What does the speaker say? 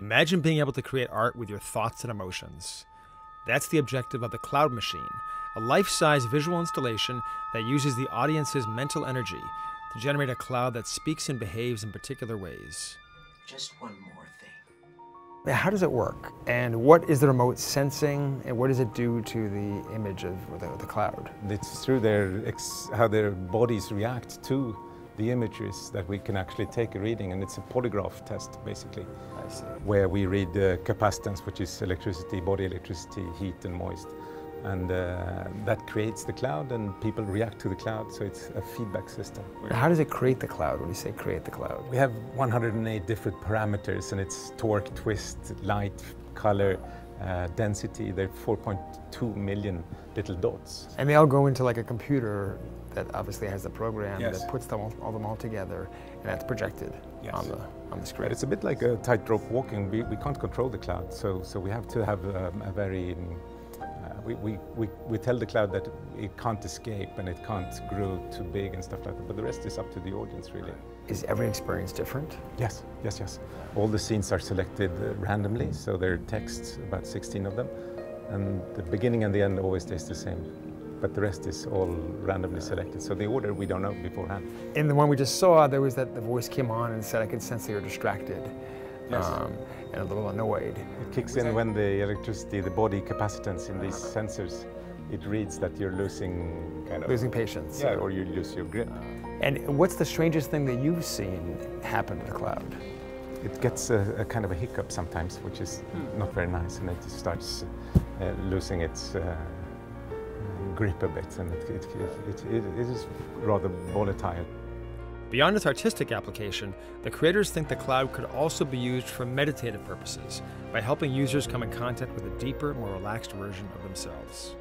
Imagine being able to create art with your thoughts and emotions. That's the objective of the Cloud Machine, a life-size visual installation that uses the audience's mental energy to generate a cloud that speaks and behaves in particular ways. Just one more thing. How does it work? And what is the remote sensing? And what does it do to the image of the cloud? It's through how their bodies react to the images that we can actually take a reading, and it's a polygraph test, basically. I see. Where we read capacitance, which is electricity, body electricity, heat and moist. And that creates the cloud, and people react to the cloud, so it's a feedback system. How does it create the cloud when you say create the cloud? We have 108 different parameters, and it's torque, twist, light, color, density. There are 4.2 million little dots. And they all go into like a computer that obviously has the program. Yes. That puts all together, and that's projected. Yes. on the screen. But it's a bit like a tightrope walking. We can't control the cloud, so we have to have a very... We tell the cloud that it can't escape and it can't grow too big and stuff like that, but the rest is up to the audience, really. Is every experience different? Yes, yes, yes. All the scenes are selected randomly, so there are texts, about 16 of them, and the beginning and the end always stays the same, but the rest is all randomly selected, so the order we don't know beforehand. In the one we just saw, there was that the voice came on and said, "I could sense that you're distracted." Yes. And a little annoyed. It kicks in when the electricity, the body capacitance in these sensors, it reads that you're losing patience. Yeah, or you lose your grip. And what's the strangest thing that you've seen happen to the cloud? It gets a kind of a hiccup sometimes, which is not very nice, and it just starts losing its grip a bit, and it is rather volatile. Beyond its artistic application, the creators think the cloud could also be used for meditative purposes by helping users come in contact with a deeper, more relaxed version of themselves.